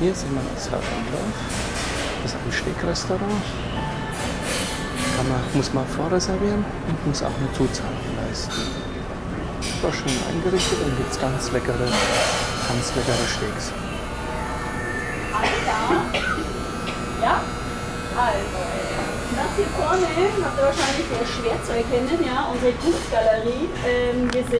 Hier sehen wir das Restaurant. Das ist ein Steckrestaurant. Muss man vorreservieren und muss auch eine Zuzahlung leisten. War schön eingerichtet und gibt es ganz leckere Steaks. Alle da? Ja? Also, das hier vorne habt ihr wahrscheinlich sehr schwer zu erkennen, ja, unsere Kunstgalerie. Wir sind